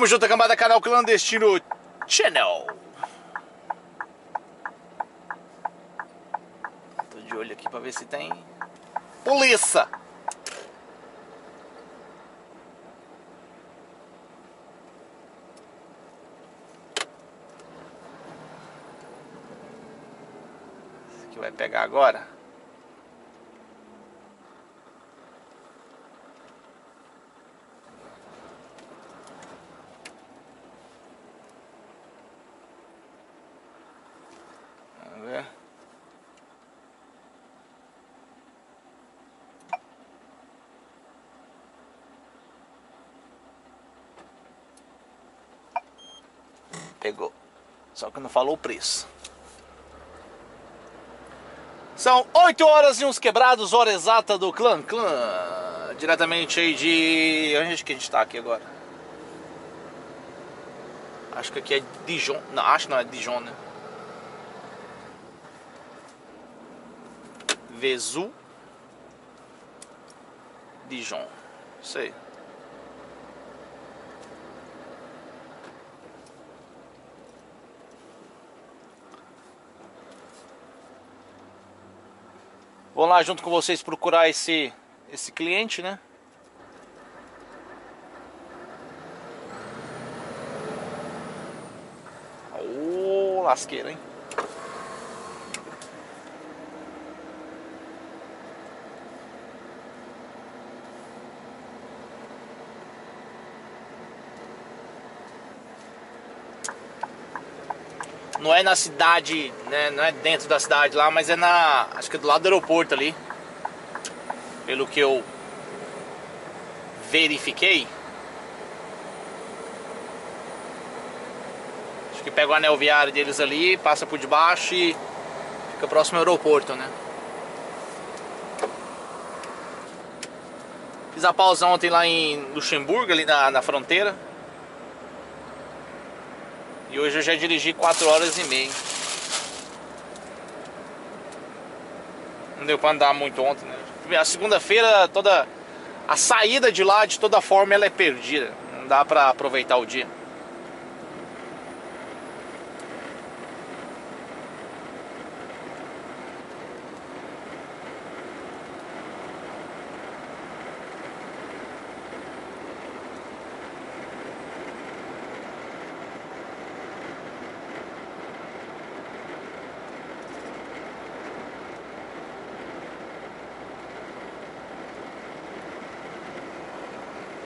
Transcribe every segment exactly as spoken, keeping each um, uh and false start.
Tamo junto, cambada, canal Clandestino Channel. Tô de olho aqui pra ver se tem polícia. Esse aqui vai pegar agora. Pegou. Só que não falou o preço. São oito horas e uns quebrados, hora exata do clã. Clã. Diretamente aí de... Onde é que a gente tá aqui agora? Acho que aqui é Dijon. Não, acho que não é Dijon, né? Vesu. Dijon. Isso aí. Vou lá junto com vocês procurar esse, esse cliente, né? Ô, lasqueira, hein? Não é na cidade, né? Não é dentro da cidade lá, mas é na... Acho que é do lado do aeroporto ali. Pelo que eu verifiquei. Acho que pega o anel viário deles ali, passa por debaixo e fica próximo ao aeroporto, né? Fiz a pausa ontem lá em Luxemburgo, ali na, na fronteira. E hoje eu já dirigi quatro horas e meia. Não deu pra andar muito ontem, né? A segunda-feira, toda a saída de lá, de toda forma, ela é perdida. Não dá pra aproveitar o dia.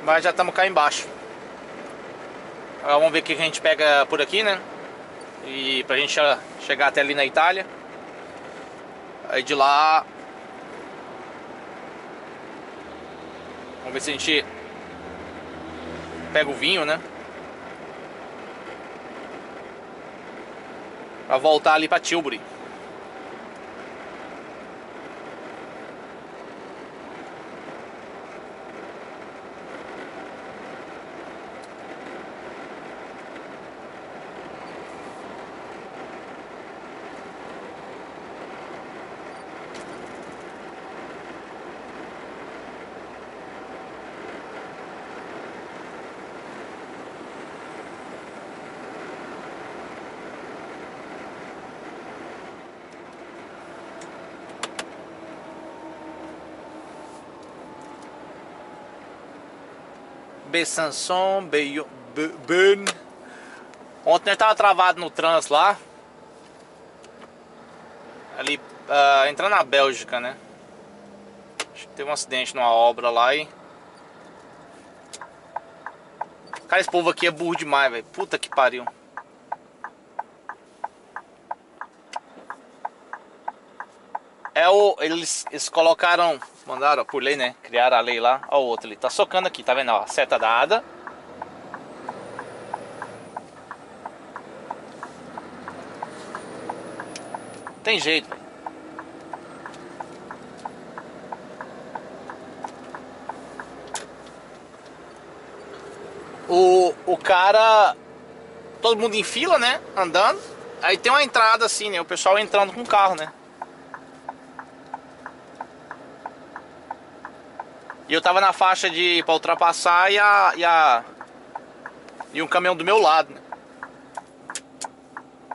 Mas já estamos cá embaixo. Agora vamos ver o que a gente pega por aqui, né? E pra gente chegar até ali na Itália. Aí de lá... Vamos ver se a gente pega o vinho, né? Pra voltar ali pra Tilbury. Besançon, Be... Be... Be... Ontem nós tava travado no trânsito lá. Ali, uh, entrando na Bélgica, né? Acho que teve um acidente numa obra lá e... Cara, esse povo aqui é burro demais, velho. Puta que pariu. É o... Eles, eles colocaram... Mandaram, ó, por lei, né? Criaram a lei lá. Ó, o outro ali. Tá socando aqui, tá vendo? Ó, seta dada. Tem jeito, velho. O, o cara... Todo mundo em fila, né? Andando. Aí tem uma entrada assim, né? O pessoal entrando com o carro, né? E eu tava na faixa de pra ultrapassar e a, e a E um caminhão do meu lado, né?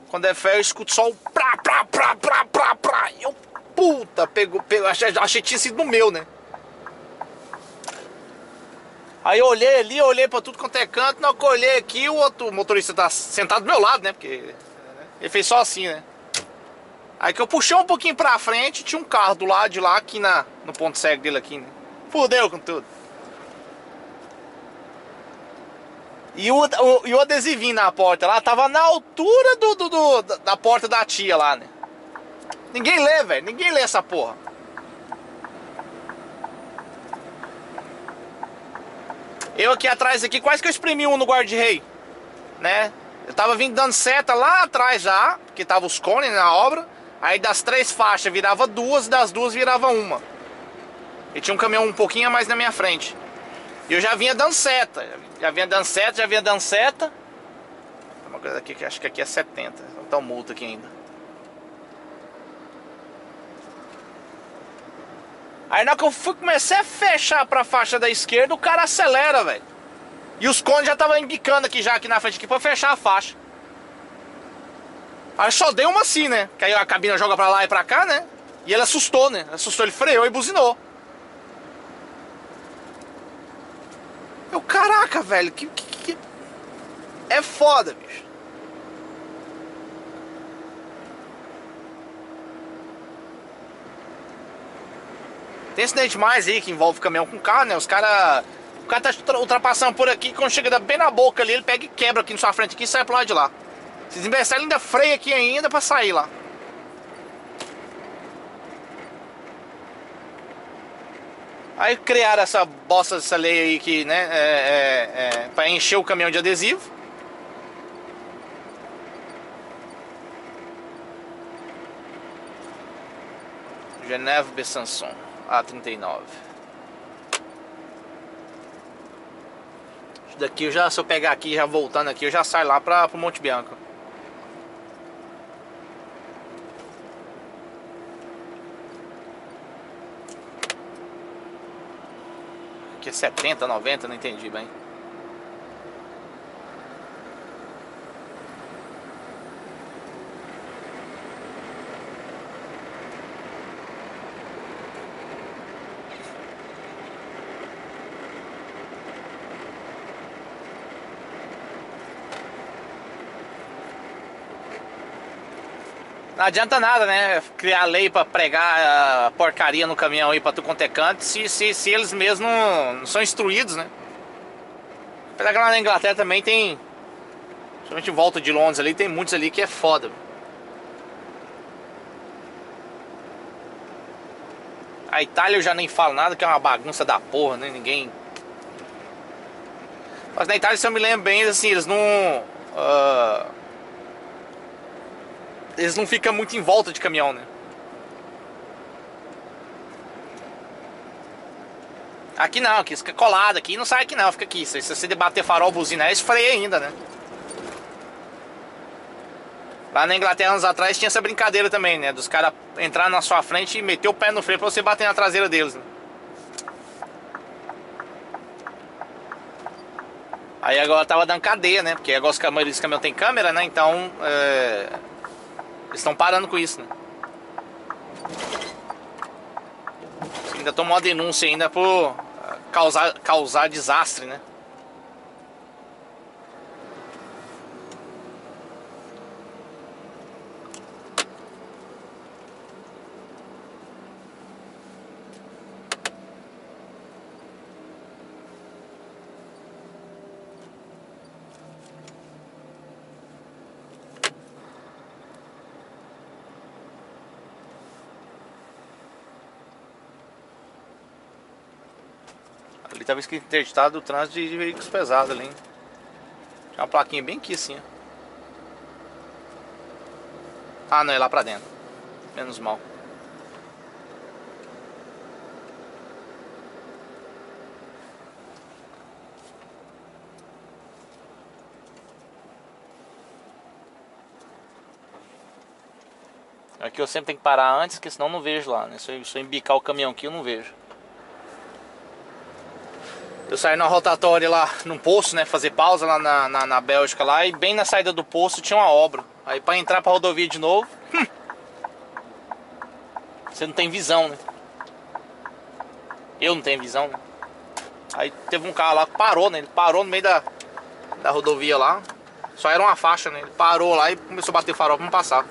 Quando é ferro, eu escuto só um pra, pra, pra, pra, pra, pra. E eu, puta, pegou, pegou, achei, achei que tinha sido no meu, né? Aí eu olhei ali, eu olhei pra tudo quanto é canto, não, que eu olhei aqui, o outro motorista tá sentado do meu lado, né? Porque ele fez só assim, né? Aí que eu puxei um pouquinho pra frente, tinha um carro do lado de lá, aqui na, no ponto cego dele aqui, né? Fudeu com tudo. E o, o, e o adesivinho na porta lá tava na altura do, do, do, da porta da tia lá, né? Ninguém lê, velho. Ninguém lê essa porra. Eu aqui atrás, aqui, quase que eu espremi um no guarda-rei, né? Eu tava vindo dando seta lá atrás já, porque tava os cones na obra. Aí das três faixas virava duas e das duas virava uma. E tinha um caminhão um pouquinho a mais na minha frente. E eu já vinha dando seta. Já vinha dando seta, já vinha dando seta. Tem uma coisa aqui que acho que aqui é setenta. Não tá um multa aqui ainda. Aí na hora que eu fui, comecei a fechar pra faixa da esquerda, o cara acelera, velho. E os cones já estavam indicando aqui já, aqui na frente, aqui pra fechar a faixa. Aí só dei uma assim, né? Que aí a cabina joga pra lá e pra cá, né? E ele assustou, né? Assustou, ele freou e buzinou. Eu, caraca, velho, que, que, que... é foda, bicho. Tem acidente mais aí que envolve caminhão com carro, né? Os caras... O cara tá ultrapassando por aqui, quando chega bem na boca ali, ele pega e quebra aqui na sua frente aqui e sai pro lado de lá. Se desinvestir, ele ainda freia aqui ainda pra sair lá. Aí criaram essa bosta, essa lei aí que, né, é, é, é, pra encher o caminhão de adesivo. Geneve Besançon, A trinta e nove. Isso daqui, eu já, se eu pegar aqui, já voltando aqui, eu já saio lá pra, pro Monte Bianco. Que é setenta, noventa, não entendi bem. Não adianta nada, né? Criar lei pra pregar a porcaria no caminhão aí pra tu quanto é canto, se, se, se eles mesmos não, não são instruídos, né? Apesar que lá na Inglaterra também tem, principalmente em volta de Londres ali, tem muitos ali que é foda. A Itália eu já nem falo nada, que é uma bagunça da porra, né? Ninguém... Mas na Itália, se eu me lembro bem, assim, eles não... Uh... Eles não ficam muito em volta de caminhão, né? Aqui não, aqui fica colado, aqui não sai aqui não, fica aqui. Se você debater farol, buzina, aí freia ainda, né? Lá na Inglaterra, anos atrás, tinha essa brincadeira também, né? Dos caras entrar na sua frente e meter o pé no freio pra você bater na traseira deles, né? Aí agora tava dando cadeia, né? Porque agora os caminhões dos caminhões tem câmera, né? Então... É... Eles estão parando com isso, né? Ainda tomou uma denúncia ainda por causar, causar desastre, né? Ali tava escrito interditado o trânsito de veículos pesados ali, hein? Tinha uma plaquinha bem aqui assim, ó. Ah não, é lá pra dentro. Menos mal. Aqui eu sempre tenho que parar antes, porque senão eu não vejo lá, né? Se eu, se eu embicar o caminhão aqui eu não vejo. Eu saí numa rotatória lá num poço, né, fazer pausa lá na, na, na Bélgica lá, e bem na saída do poço tinha uma obra. Aí pra entrar pra rodovia de novo, hum, você não tem visão, né? Eu não tenho visão, né? Aí teve um carro lá que parou, né? Ele parou no meio da, da rodovia lá. Só era uma faixa, né? Ele parou lá e começou a bater o farol pra não passar.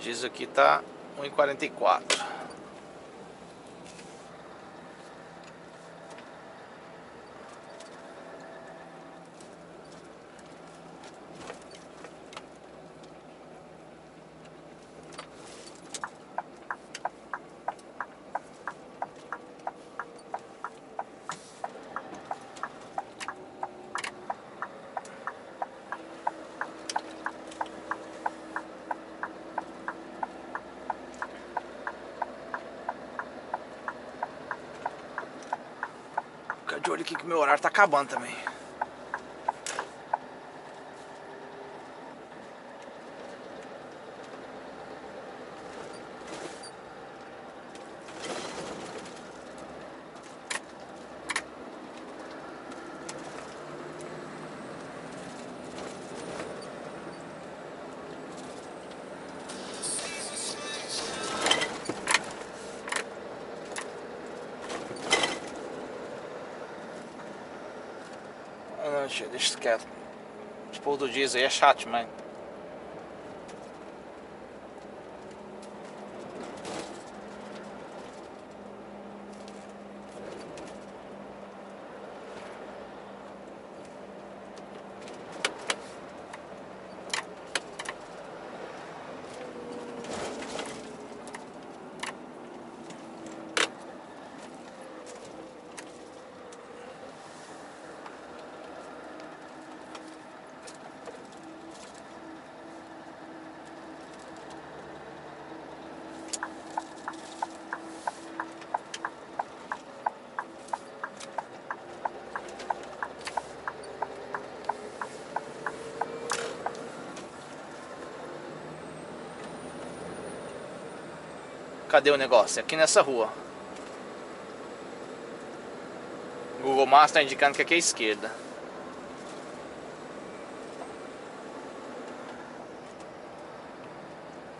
Diz aqui tá um e quarenta e quatro. De olho aqui que meu horário tá acabando também. Deixa isso quieto. O povo do diesel aí é chato, mas... Cadê o negócio? Aqui nessa rua. O Google Maps está indicando que aqui é a esquerda.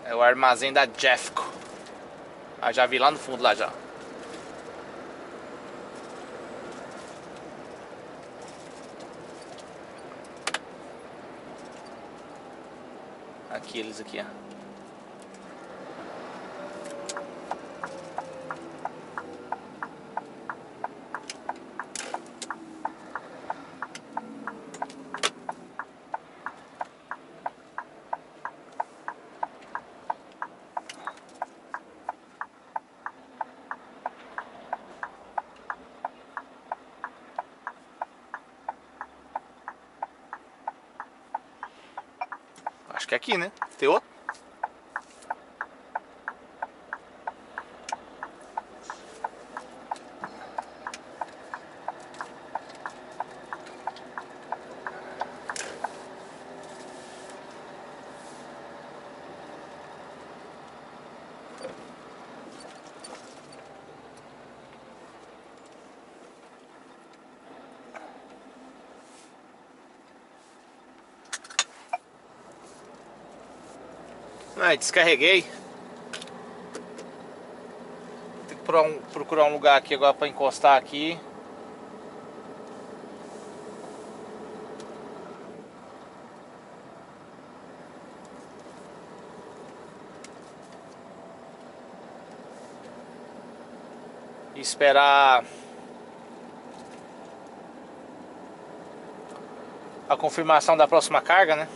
É o armazém da Jeffco. Ah, já vi lá no fundo, lá já. Aqui eles aqui, ó. Acho que é aqui, né? Tem outro? Ah, descarreguei. Tem que procurar um, procurar um lugar aqui agora para encostar aqui. E esperar a confirmação da próxima carga, né?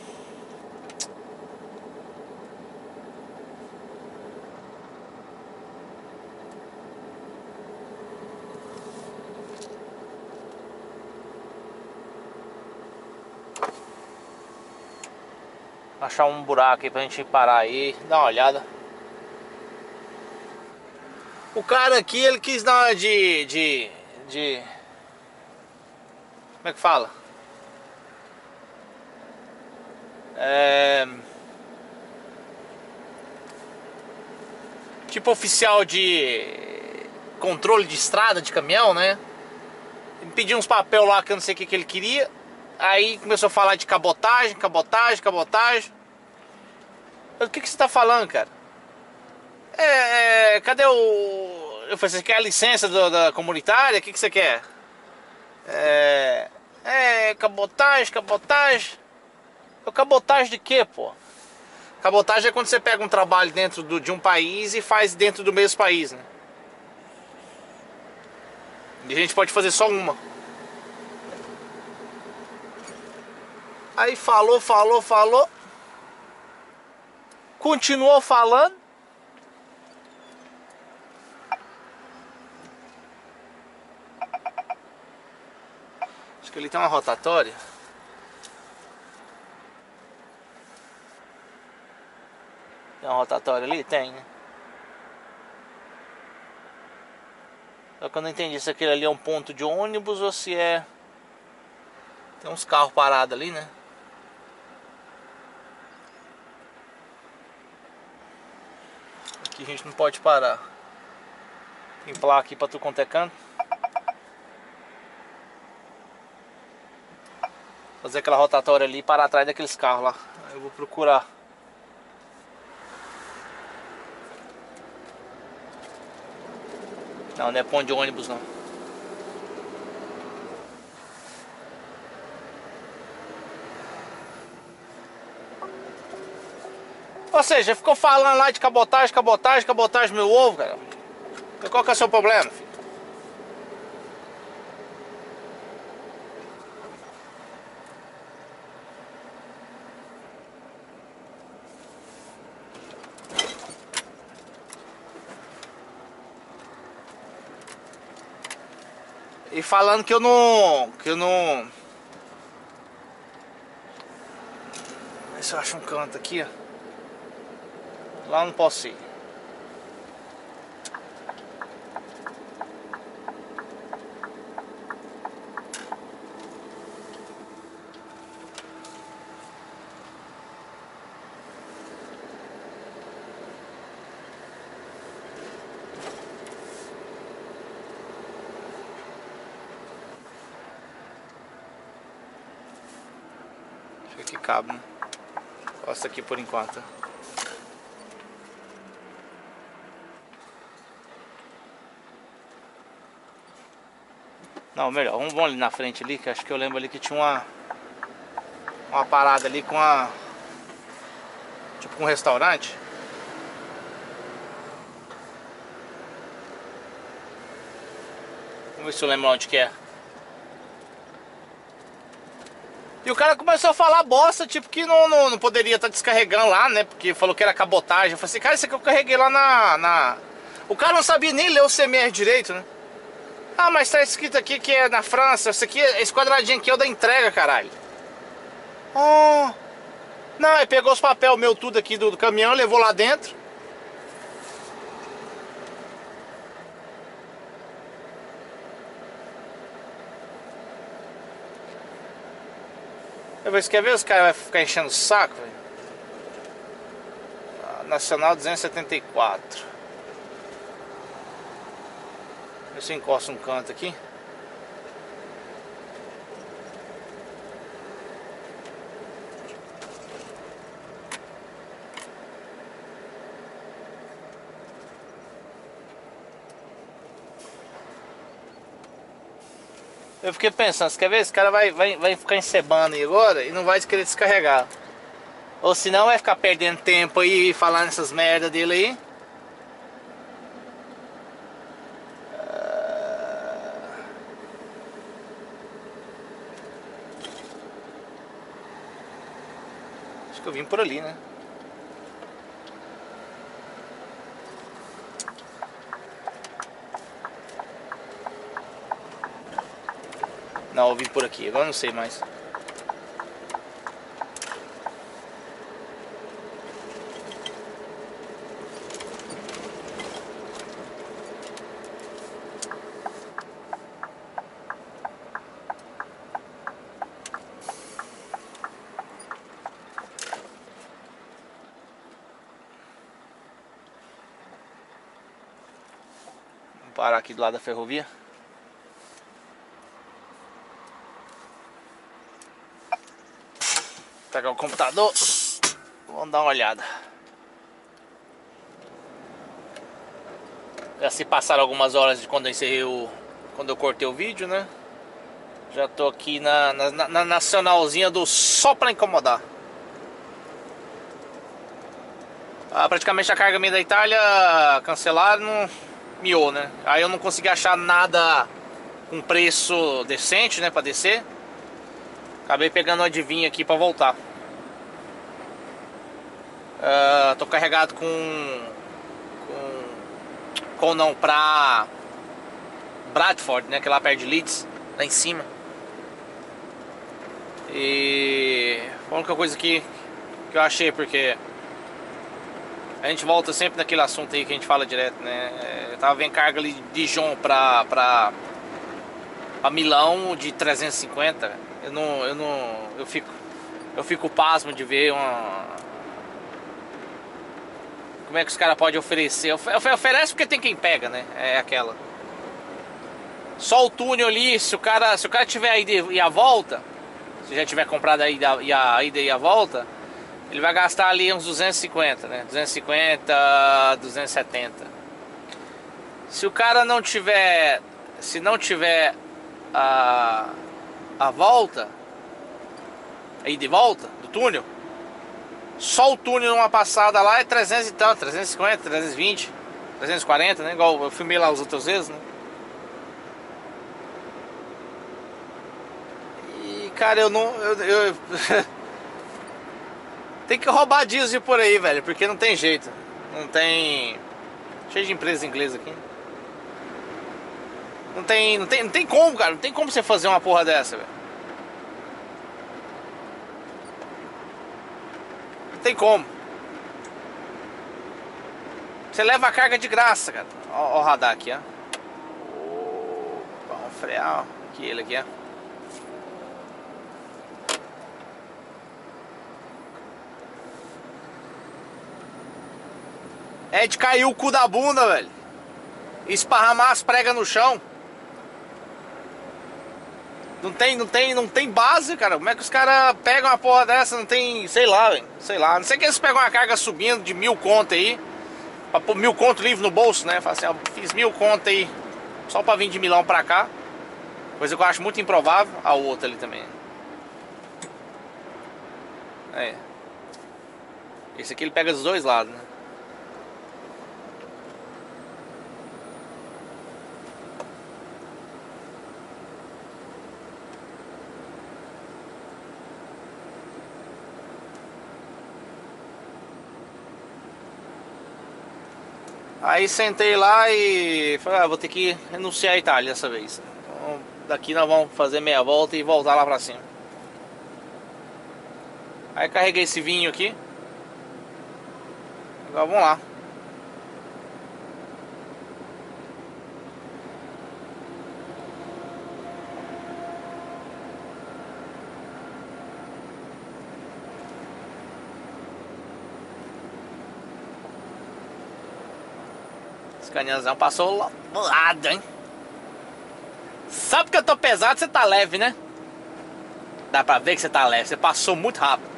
achar um buraco aí pra gente parar aí, dar uma olhada. O cara aqui, ele quis dar uma de... de... de... como é que fala? É... tipo oficial de... controle de estrada de caminhão, né? Ele pediu uns papel lá que eu não sei o que, que ele queria. Aí começou a falar de cabotagem, cabotagem, cabotagem. Eu, o que, que você tá falando, cara? É, é, cadê o... eu falei, você quer a licença do, da comunitária? O que, que você quer? É, é... cabotagem, cabotagem. Eu, cabotagem de quê, pô? Cabotagem é quando você pega um trabalho dentro do, de um país e faz dentro do mesmo país, né? E a gente pode fazer só uma. Aí falou, falou, falou. Continuou falando. Acho que ele tem uma rotatória. Tem uma rotatória ali? Tem, né? Só que eu não entendi se aquele ali é um ponto de ônibus ou se é... tem uns carros parados ali, né? Aqui a gente não pode parar. Tem placa aqui pra tu quanto é canto. Fazer aquela rotatória ali e parar atrás daqueles carros lá. Eu vou procurar. Não, não é ponto de ônibus não. Ou seja, ficou falando lá de cabotagem, cabotagem, cabotagem meu ovo, cara. Qual que é o seu problema, filho? E falando que eu não... que eu não... Vê se eu acho um canto aqui, ó. Lá eu não posso ir. Que cabo, né? Posso aqui por enquanto. Não, melhor, vamos, vamos ali na frente ali, que acho que eu lembro ali que tinha uma uma parada ali com a... tipo com um restaurante. Vamos ver se eu lembro onde que é. E o cara começou a falar bosta, tipo, que não, não, não poderia estar tá descarregando lá, né? Porque falou que era cabotagem. Eu falei assim, cara, isso aqui eu carreguei lá na, na... O cara não sabia nem ler o C M R direito, né? Ah, mas tá escrito aqui que é na França. Isso aqui, esse quadradinho aqui é o da entrega, caralho. Oh. Não, ele pegou os papéis meu tudo aqui do, do caminhão, levou lá dentro. Você quer ver os caras vão ficar enchendo o saco, velho? Nacional duzentos e setenta e quatro. Vê se eu encosto um canto aqui. Eu fiquei pensando, você quer ver? Esse cara vai, vai, vai ficar encebando aí agora e não vai querer descarregar. Ou senão vai ficar perdendo tempo aí, falando essas merdas dele aí. Acho que eu vim por ali, né? Não, eu vim por aqui, agora não sei mais. parar aqui do lado da ferrovia. Vou pegar o computador, vamos dar uma olhada. Já se passaram algumas horas de quando eu encerrei o... quando eu cortei o vídeo, né? Já tô aqui na, na, na nacionalzinha do só pra incomodar. Ah, praticamente a carga minha da Itália cancelaram, miou, né? Aí eu não consegui achar nada com preço decente, né, pra descer. Acabei pegando uma adivinha aqui pra voltar. Ah, tô carregado com... com... com não, pra... Bradford, né, que é lá perto de Leeds, lá em cima. E... a única coisa que, que eu achei, porque... a gente volta sempre naquele assunto aí que a gente fala direto, né? Eu tava vendo carga ali de Dijon pra, pra, pra Milão de trezentos e cinquenta. Eu não, eu não, eu fico, eu fico pasmo de ver uma... como é que os caras podem oferecer? Oferece porque tem quem pega, né? É aquela. Só o túnel ali, se o cara, se o cara tiver a ida e a volta, se já tiver comprado a ida e a, a, ida e a volta, ele vai gastar ali uns duzentos e cinquenta, né? duzentos e cinquenta, duzentos e setenta. Se o cara não tiver, se não tiver a, a volta, aí de volta do túnel, só o túnel numa passada lá é trezentos e tanto, trezentos e cinquenta, trezentos e vinte, trezentos e quarenta, né? Igual eu filmei lá os outros vezes, né? E cara, eu não... Eu, eu... tem que roubar diesel por aí, velho, porque não tem jeito. Não tem... cheio de empresa inglesa aqui. Não tem, não tem, não tem como, cara. Não tem como você fazer uma porra dessa, velho. Não tem como. Você leva a carga de graça, cara. Ó, ó o radar aqui, ó. Vamos frear, ó. Aqui, ele aqui, ó. É de cair o cu da bunda, velho. Esparramar as pregas no chão. Não tem, não tem, não tem base, cara. Como é que os caras pegam uma porra dessa? Não tem, sei lá, velho. Sei lá. Não sei que eles pegam uma carga subindo de mil conto aí. Pra pôr mil conto livre no bolso, né? Fala assim, ó, fiz mil conto aí. Só pra vir de Milão pra cá. Coisa que eu acho muito improvável. A outra ali também. É. Esse aqui ele pega dos dois lados, né? Aí sentei lá e falei, ah, vou ter que renunciar à Itália dessa vez. Então, daqui nós vamos fazer meia volta e voltar lá pra cima. Aí carreguei esse vinho aqui. Agora vamos lá. Canhãozão passou lá do lado, hein? Sabe que eu tô pesado, você tá leve, né? Dá pra ver que você tá leve, você passou muito rápido.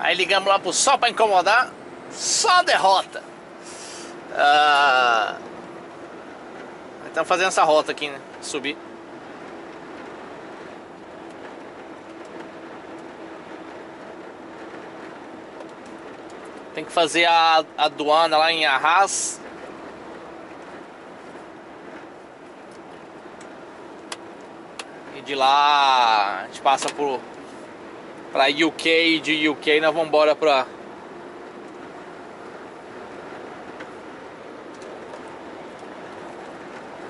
Aí ligamos lá pro só pra incomodar. Só derrota. Ah, estamos fazendo essa rota aqui, né? Subir. Tem que fazer a aduana lá em Arras. E de lá a gente passa por, pra U K, de U K nós vamos embora pra...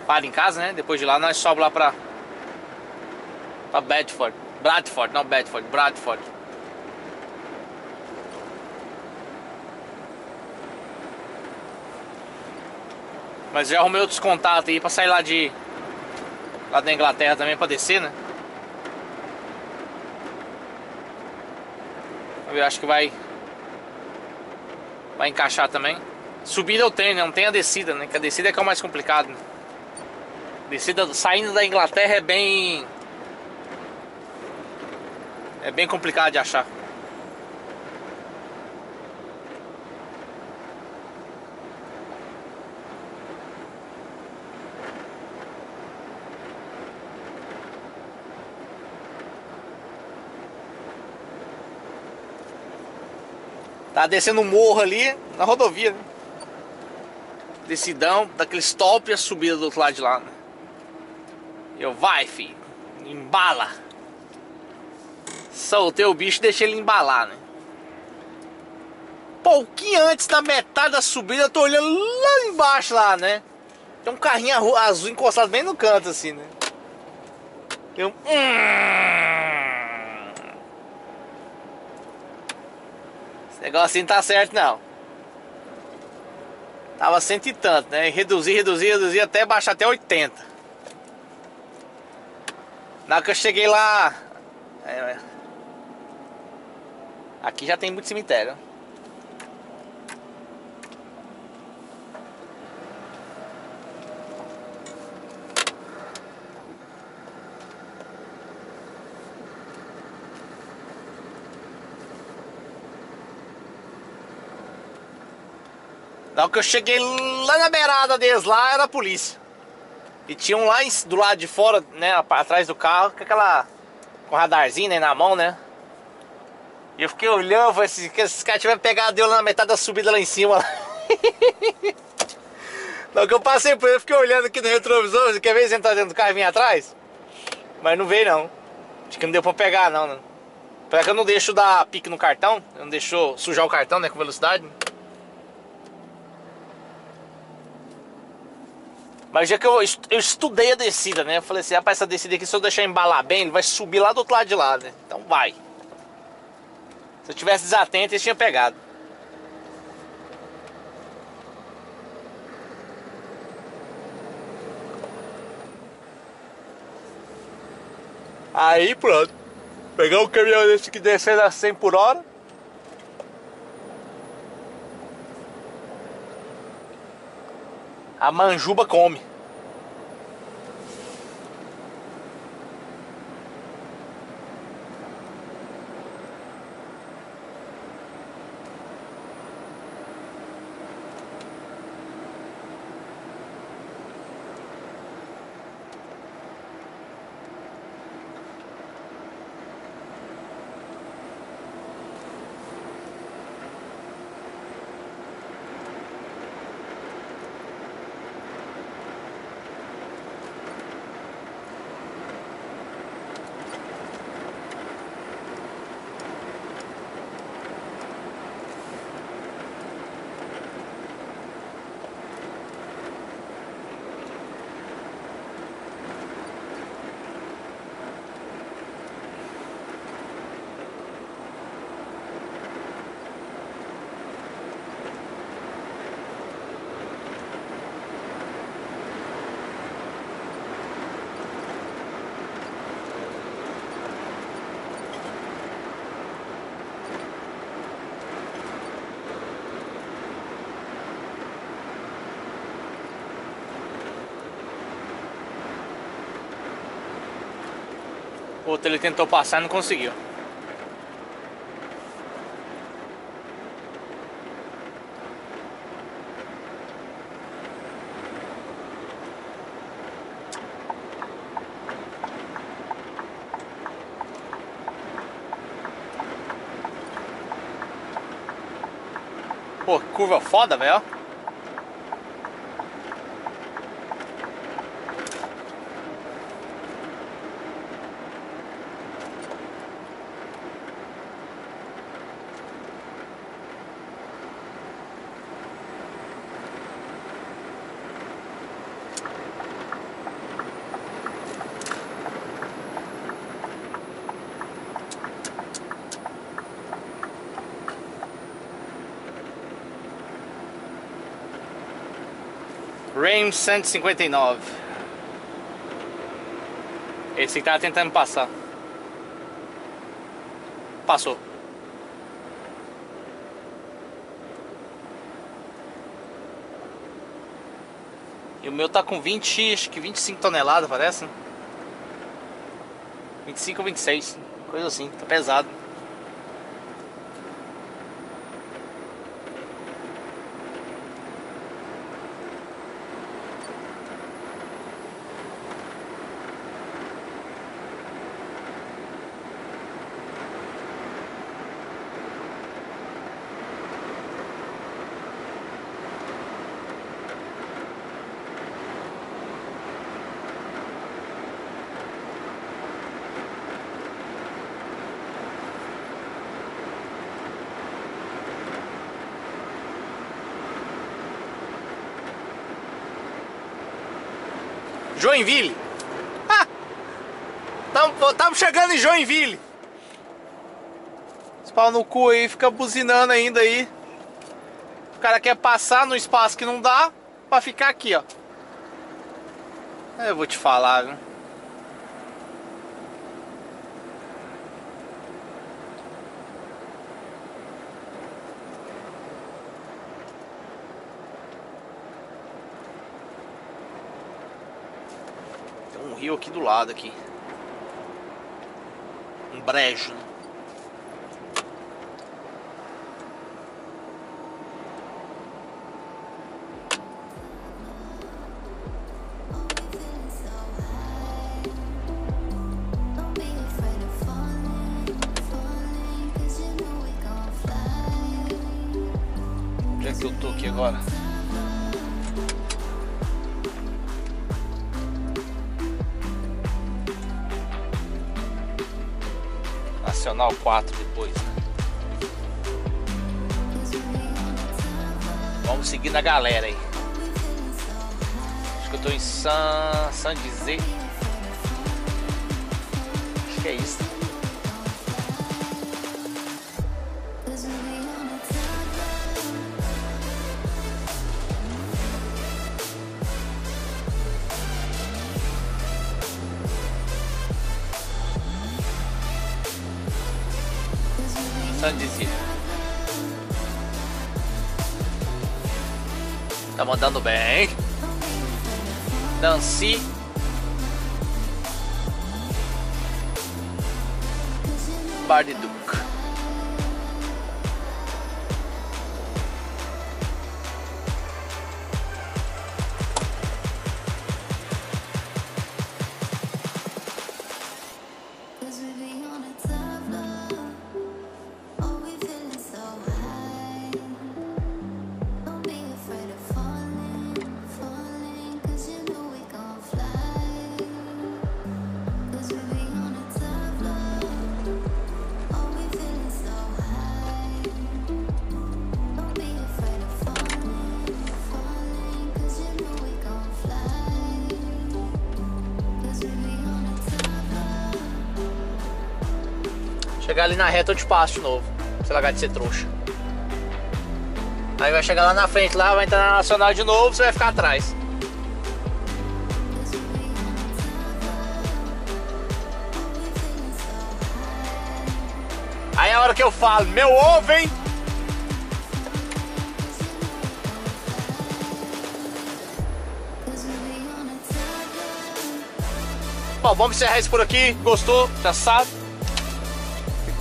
para em casa, né? Depois de lá nós sobe lá pra... pra Bradford. Bradford, não Bradford, Bradford. Mas já arrumei outros contatos aí pra sair lá de... lá da Inglaterra também pra descer, né? Eu acho que vai vai encaixar também. Subida eu tenho, né? Não tem a descida, né? Que a descida é que é o mais complicado, né? Descida saindo da Inglaterra é bem é bem complicado de achar. Tá descendo um morro ali na rodovia, né? Descidão, daqueles top e a subida do outro lado de lá, né? Eu vai, filho, embala. Soltei o bicho e deixei ele embalar, né? Pouquinho antes da metade da subida, eu tô olhando lá embaixo lá, né? Tem um carrinho azul encostado bem no canto assim, né? Tem um... negócio assim não tá certo, não. Tava cento e tanto, né? Reduzi, reduzi, reduzi até baixar até oitenta. Na hora que eu cheguei lá... É, aqui já tem muito cemitério. Na hora que eu cheguei lá na beirada deles, lá era a polícia. E tinha um lá do lado de fora, né, atrás do carro, com aquela... com radarzinho, né, na mão, né. E eu fiquei olhando, falei assim, que esses caras tiveram pegado eu na metade da subida lá em cima. Lá. Na hora que eu passei por ele, eu fiquei olhando aqui no retrovisor, quer ver se entrar dentro do carro e vir atrás? Mas não veio, não. Acho que não deu pra pegar, não, né. Porque eu não deixo dar pique no cartão, eu não deixo sujar o cartão, né, com velocidade. Mas já que eu, eu estudei a descida, né? Eu falei assim, rapaz, essa descida aqui, se eu deixar embalar bem, ele vai subir lá do outro lado de lá, né? Então vai. Se eu tivesse desatento, eles tinham pegado. Aí pronto. Pegar um caminhão desse que descendo a cem por hora. A manjuba come. Outro ele tentou passar e não conseguiu. Pô, que curva foda, velho. cento e cinquenta e nove. Esse que tava tentando passar. Passou. E o meu tá com vinte, acho que vinte e cinco toneladas, parece, né? vinte e cinco ou vinte e seis, coisa assim, tá pesado. Joinville. Ah, estamos chegando em Joinville. Esse pau no cu aí fica buzinando ainda aí. O cara quer passar no espaço que não dá pra ficar aqui, ó. Eu vou te falar, viu? Rio aqui do lado aqui, um brejo, né? Onde é que eu tô aqui agora? Nacional quatro depois, né? Vamos seguir na galera aí. Acho que eu tô em Saint-Dizier. Acho que é isso. Tá mandando bem, Nancy. Bar de Duke. Chegar ali na reta eu te passo de novo, pra você largar de ser trouxa. Aí vai chegar lá na frente, lá vai entrar na Nacional de novo, você vai ficar atrás. Aí é a hora que eu falo, meu ovo, hein? Bom, vamos encerrar isso por aqui. Gostou? Já sabe.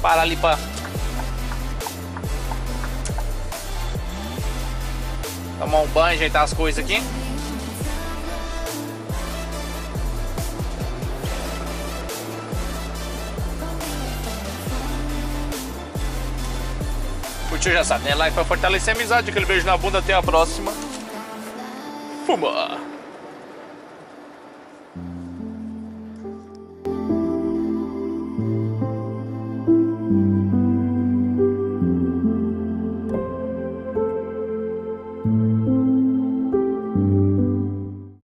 Para ali para tomar um banho, ajeitar as coisas aqui. Curtiu, já sabe, né? Like para fortalecer a amizade. Aquele beijo na bunda, até a próxima. Fuma!